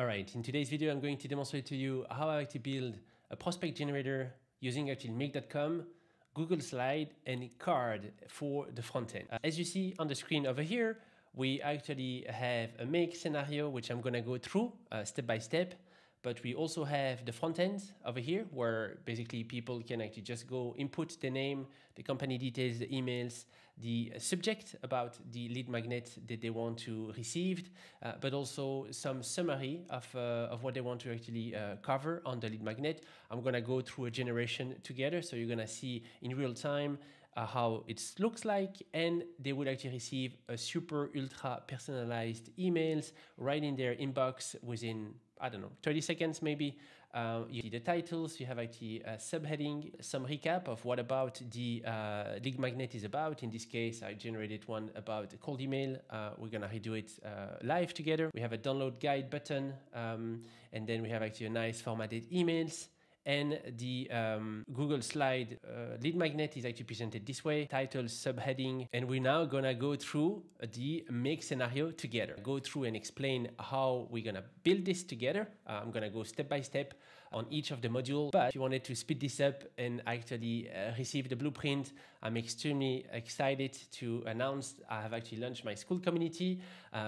All right, in today's video, I'm going to demonstrate to you how I actually build a prospect generator using actually make.com, Google Slide, and Carrd for the front end. As you see on the screen over here, we actually have a make scenario, which I'm gonna go through step by step, but we also have the front end over here where basically people can actually just go input the name, the company details, the emails, the subject about the lead magnet that they want to receive, but also some summary of what they want to actually cover on the lead magnet. I'm gonna go through a generation together, so you're gonna see in real time how it looks like, and they will actually receive a super ultra personalized emails right in their inbox within, I don't know, 30 seconds maybe. You see the titles, you have actually a subheading, some recap of what about the lead magnet is about. In this case, I generated one about a cold email. We're gonna redo it live together. We have a download guide button, and then we have actually a nice formatted emails. And the Google Slide lead magnet is actually presented this way, title, subheading. And we're now gonna go through the make scenario together, go through and explain how we're gonna build this together. I'm gonna go step by step on each of the module. But if you wanted to speed this up and actually receive the blueprint, I'm extremely excited to announce I have actually launched my Skool community.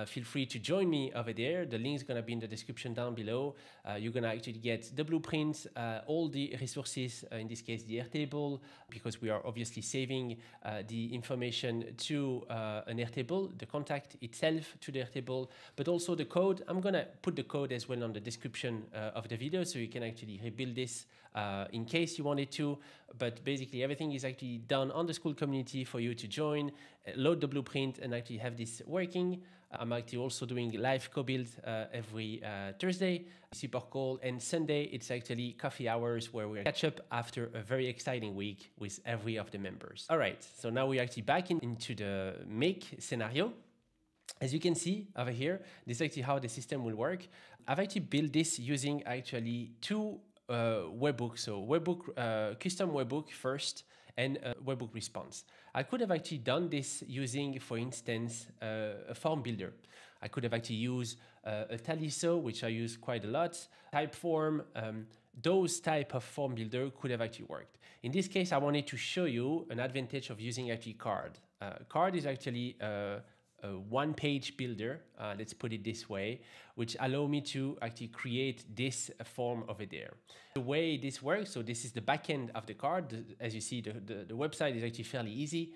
Feel free to join me over there. The link's gonna be in the description down below. You're gonna actually get the blueprints, all the resources, in this case the Airtable, because we are obviously saving the information to an Airtable, the contact itself to the Airtable, but also the code. I'm gonna put the code as well on the description of the video, so you can actually rebuild this in case you wanted to. But basically everything is actually done on the Skool community for you to join, load the blueprint, and actually have this working. I'm actually also doing live co-build every Thursday, support call, and Sunday it's actually coffee hours where we catch up after a very exciting week with every of the members. All right, so now we're actually back into the make scenario. As you can see over here, this is actually how the system will work. I've actually built this using actually two webhooks, so webhook, custom webhook first, and a webhook response. I could have actually done this using, for instance, a form builder. I could have actually used a Tally, which I use quite a lot, Typeform. Those type of form builder could have actually worked. In this case, I wanted to show you an advantage of using actually Carrd. Carrd is actually a one-page builder, let's put it this way, which allow me to actually create this form over there. The way this works, so this is the back end of the Carrd. As you see, the website is actually fairly easy.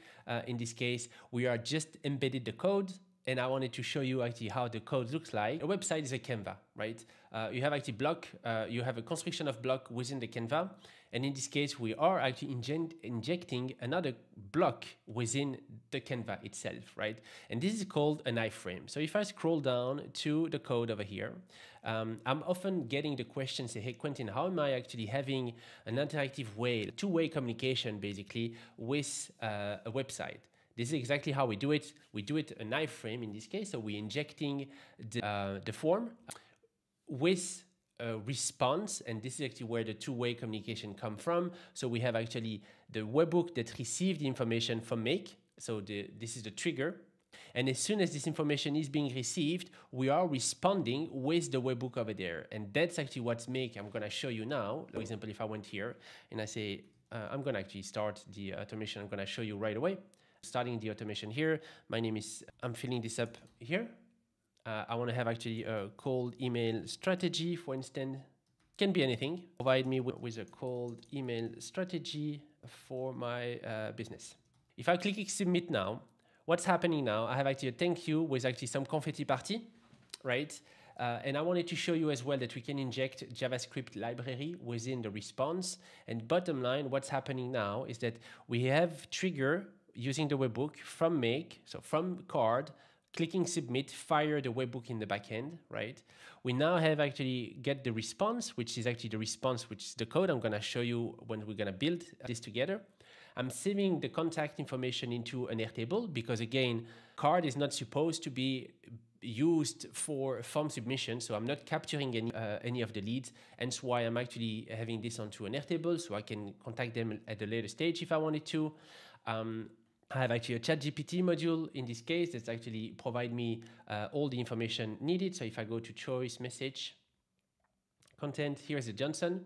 In this case, we are just embedded the code, and I wanted to show you actually how the code looks like. A website is a Canva, right? You have actually block, you have a construction of block within the Canva. And in this case, we are actually injecting another block within the Canva itself, right? And this is called an iframe. So if I scroll down to the code over here, I'm often getting the question, say, hey, Quentin, how am I actually having an interactive way, two-way communication basically with a website? This is exactly how we do it. We do it an iframe in this case. So we're injecting the form with a response. And this is actually where the two-way communication comes from. So we have actually the webhook that received the information from Make. So this is the trigger. And as soon as this information is being received, we are responding with the webhook over there. And that's actually what's Make. I'm going to show you now. For example, if I went here and I say, I'm going to actually start the automation. I'm going to show you right away. Starting the automation here. My name is, I'm filling this up here. I want to have actually a cold email strategy, for instance. Can be anything. Provide me with a cold email strategy for my business. If I click submit now, what's happening now? I have actually a thank you with actually some confetti party, right? And I wanted to show you as well that we can inject JavaScript library within the response. And bottom line, what's happening now is that we have trigger using the webhook from Make, so from Carrd, clicking submit, fire the webhook in the backend, right? We now have actually get the response, which is actually the response, which is the code I'm gonna show you when we're gonna build this together. I'm saving the contact information into an Airtable because again, Carrd is not supposed to be used for form submission, so I'm not capturing any of the leads, and so why I'm actually having this onto an Airtable, so I can contact them at a later stage if I wanted to. I have actually a ChatGPT module in this case that's actually provide me all the information needed. So if I go to choice message, content. Here is the Johnson.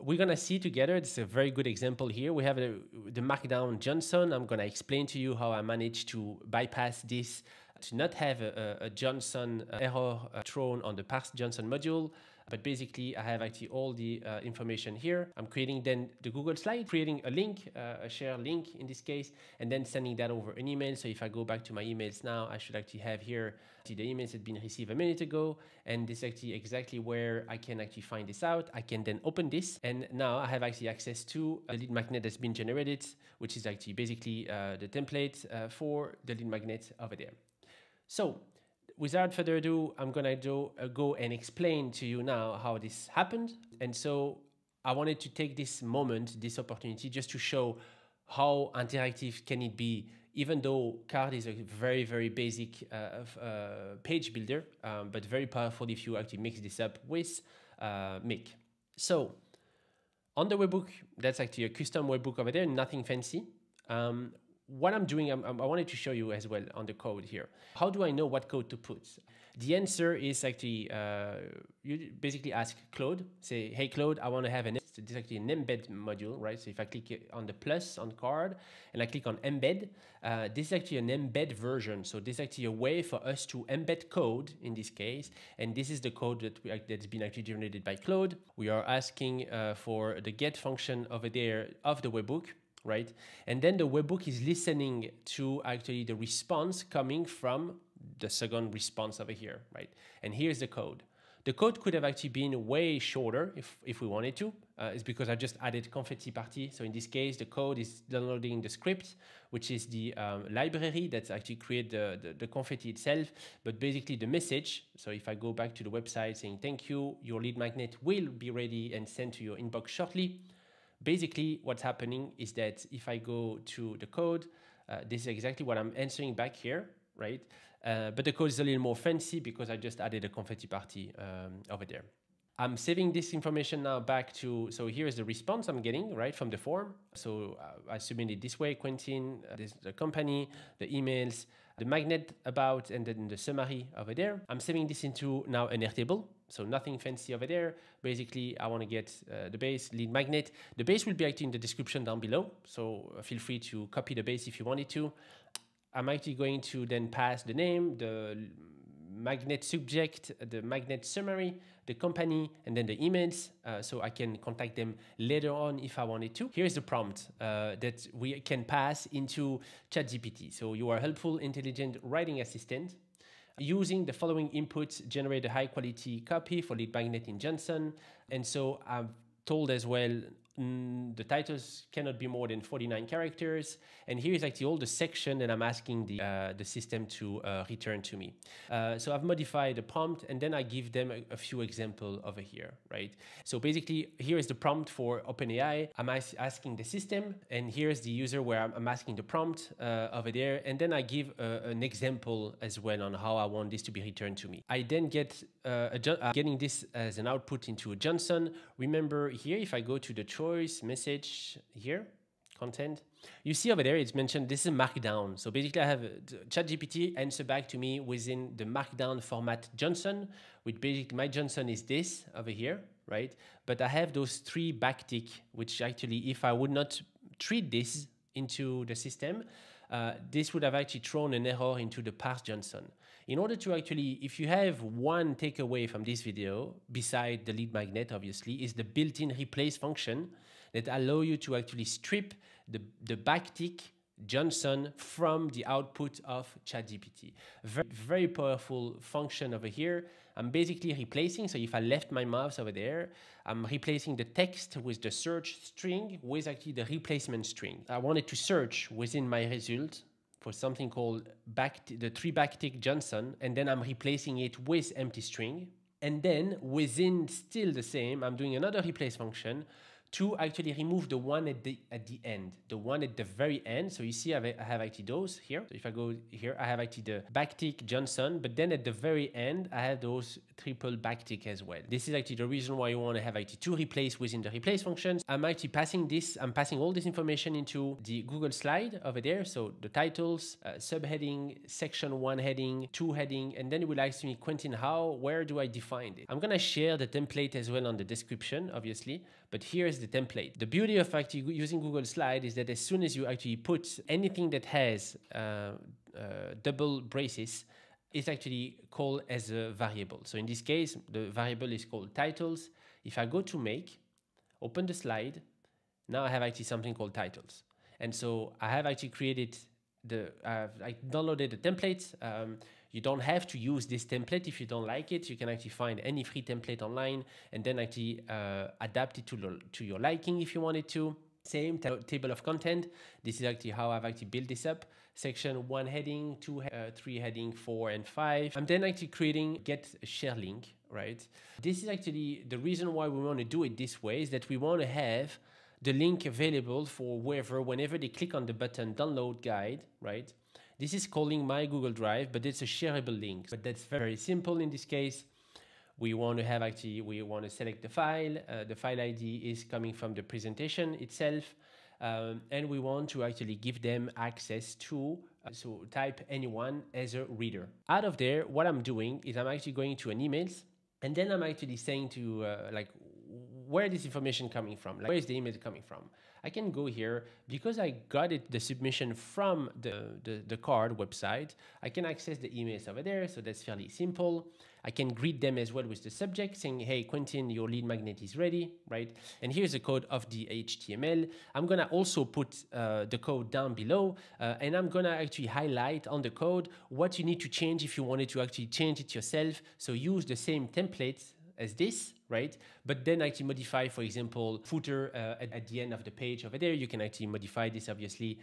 We're going to see together, it's a very good example here. We have the Markdown Johnson. I'm going to explain to you how I managed to bypass this to not have a Johnson error thrown on the parse Johnson module. But basically, I have actually all the information here. I'm creating then the Google slide, creating a link, a share link in this case, and then sending that over an email. So if I go back to my emails now, I should actually have here the emails that had been received a minute ago. And this is actually exactly where I can actually find this out. I can then open this. And now I have actually access to the lead magnet that's been generated, which is actually basically the template for the lead magnet over there. So without further ado, I'm going to go and explain to you now how this happened. And so I wanted to take this moment, this opportunity, just to show how interactive can it be, even though Carrd is a very, very basic page builder, but very powerful if you actually mix this up with Make. So on the webhook, that's actually a custom webhook over there, nothing fancy. What I'm doing, I wanted to show you as well on the code here. How do I know what code to put? The answer is actually, you basically ask Claude, say, hey Claude, I want to have an, so this is actually an embed module, right? So if I click on the plus on Carrd and I click on embed, this is actually an embed version. So this is actually a way for us to embed code in this case. And this is the code that that's been actually generated by Claude. We are asking for the get function over there of the webhook. Right? And then the webhook is listening to actually the response coming from the second response over here, right? And here's the code. The code could have actually been way shorter if we wanted to. It's because I just added confetti party. So in this case, the code is downloading the script, which is the library that's actually create the confetti itself, but basically the message. So if I go back to the website saying, thank you, your lead magnet will be ready and sent to your inbox shortly. Basically, what's happening is that if I go to the code, this is exactly what I'm answering back here, right? But the code is a little more fancy because I just added a confetti party over there. I'm saving this information now back to, so here's the response I'm getting, right, from the form. So I submitted this way, Quentin, this is the company, the emails, the magnet about, and then the summary over there. I'm saving this into now an Airtable. So nothing fancy over there. Basically, I want to get the base lead magnet. The base will be actually in the description down below. So feel free to copy the base if you wanted to. I'm actually going to then pass the name, the magnet subject, the magnet summary, the company, and then the emails. So I can contact them later on if I wanted to. Here's the prompt that we can pass into ChatGPT. So you are helpful, intelligent writing assistant. Using the following inputs, generate a high quality copy for lead magnet in Johnson. And so I've told as well, the titles cannot be more than 49 characters. And here is actually all the section that I'm asking the system to return to me. So I've modified the prompt and then I give them a few examples over here, right? So basically here is the prompt for OpenAI. I'm asking the system and here's the user where I'm asking the prompt over there. And then I give an example as well on how I want this to be returned to me. I then get getting this as an output into a Johnson. Remember here, if I go to the choice message here, content, you see over there, it's mentioned this is Markdown. So basically I have ChatGPT answer back to me within the Markdown format Johnson, which basically my Johnson is this over here, right? But I have those three backtick, which actually, if I would not treat this into the system, this would have actually thrown an error into the parse Johnson. In order to actually, if you have one takeaway from this video, beside the lead magnet, obviously, is the built-in replace function that allow you to actually strip the backtick Johnson from the output of ChatGPT. Very, very powerful function over here. I'm basically replacing, so if I left my mouse over there, I'm replacing the text with the search string with actually the replacement string. I wanted to search within my result for something called the three backtick Johnson, and then I'm replacing it with empty string. And then within still the same, I'm doing another replace function to actually remove the one at the end, the one at the very end. So you see I have actually those here. So if I go here, I have actually the backtick Johnson, but then at the very end, I have those triple backtick as well. This is actually the reason why you want to have actually to replace within the replace functions. I'm actually passing this, I'm passing all this information into the Google slide over there. So the titles, subheading, section 1 heading, 2 heading, and then it will ask me, Quentin, where do I define it? I'm going to share the template as well on the description, obviously, but here's the template. The beauty of actually using Google Slides is that as soon as you actually put anything that has double braces, it's actually called as a variable. So in this case, the variable is called titles. If I go to make, open the slide, now I have actually something called titles. And so I have actually created I downloaded the template. You don't have to use this template if you don't like it. You can actually find any free template online and then actually adapt it to your liking if you wanted to. Same table of content. This is actually how I've actually built this up. Section 1 heading, 2, 3 heading, 4 and 5. I'm then actually creating get share link, right? This is actually the reason why we want to do it this way, is that we want to have the link available for whenever they click on the button download guide, right? This is calling my Google Drive, but it's a shareable link. But that's very simple in this case. We want to have actually, we want to select the file. The file ID is coming from the presentation itself. And we want to actually give them access to, so type anyone as a reader. Out of there, what I'm doing is I'm actually going to an emails, and then I'm actually saying to like, where is this information coming from? Like, where is the email coming from? I can go here because I got it, the submission from the Carrd website. I can access the emails over there. So that's fairly simple. I can greet them as well with the subject saying, hey, Quentin, your lead magnet is ready, right? And here's the code of the HTML. I'm going to also put the code down below, and I'm going to actually highlight on the code what you need to change if you wanted to actually change it yourself. So use the same templates as this, right? But then actually modify, for example, footer at the end of the page over there. You can actually modify this obviously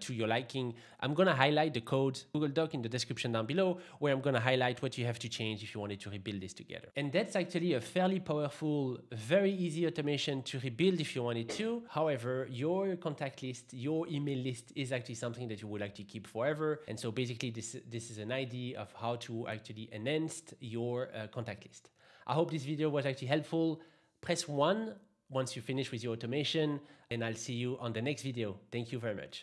to your liking. I'm gonna highlight the code Google Doc in the description down below, where I'm gonna highlight what you have to change if you wanted to rebuild this together. And that's actually a fairly powerful, very easy automation to rebuild if you wanted to. However, your contact list, your email list is actually something that you would actually keep forever. And so basically this is an idea of how to actually enhance your contact list. I hope this video was actually helpful. Press 1 once you finish with your automation, and I'll see you on the next video. Thank you very much.